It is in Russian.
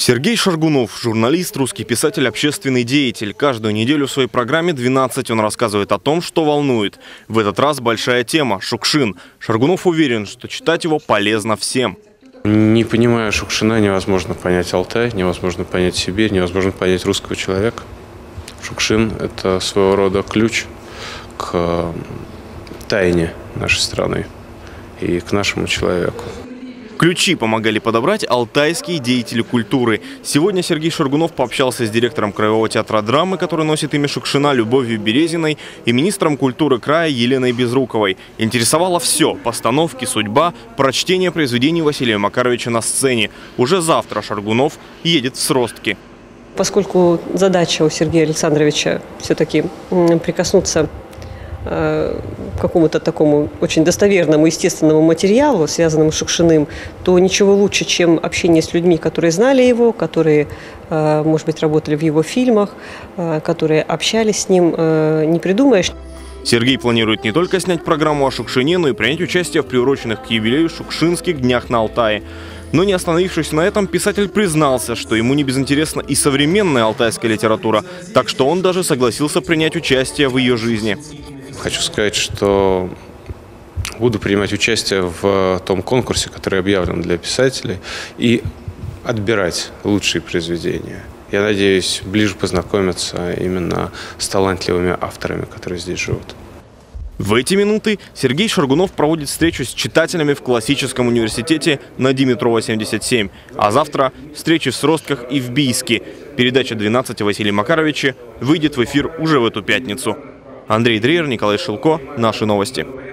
Сергей Шаргунов – журналист, русский писатель, общественный деятель. Каждую неделю в своей программе «12» он рассказывает о том, что волнует. В этот раз большая тема – Шукшин. Шаргунов уверен, что читать его полезно всем. Не понимая Шукшина, невозможно понять Алтай, невозможно понять Сибирь, невозможно понять русского человека. Шукшин – это своего рода ключ к тайне нашей страны и к нашему человеку. Ключи помогали подобрать алтайские деятели культуры. Сегодня Сергей Шаргунов пообщался с директором Краевого театра драмы, который носит имя Шукшина, Любовью Березиной, и министром культуры края Еленой Безруковой. Интересовало все – постановки, судьба, прочтение произведений Василия Макаровича на сцене. Уже завтра Шаргунов едет в Сростки. Поскольку задача у Сергея Александровича все-таки прикоснуться к какому-то такому очень достоверному, естественному материалу, связанному с Шукшиным, то ничего лучше, чем общение с людьми, которые знали его, которые, может быть, работали в его фильмах, которые общались с ним, не придумаешь. Сергей планирует не только снять программу о Шукшине, но и принять участие в приуроченных к юбилею шукшинских днях на Алтае. Но не остановившись на этом, писатель признался, что ему не безинтересна и современная алтайская литература, так что он даже согласился принять участие в ее жизни. Хочу сказать, что буду принимать участие в том конкурсе, который объявлен для писателей, и отбирать лучшие произведения. Я надеюсь, ближе познакомиться именно с талантливыми авторами, которые здесь живут. В эти минуты Сергей Шаргунов проводит встречу с читателями в классическом университете на Димитрова, 77. А завтра встречи в Сростках и в Бийске. Передача «12» Василия Макаровича выйдет в эфир уже в эту пятницу. Андрей Дривер, Николай Шилко. Наши новости.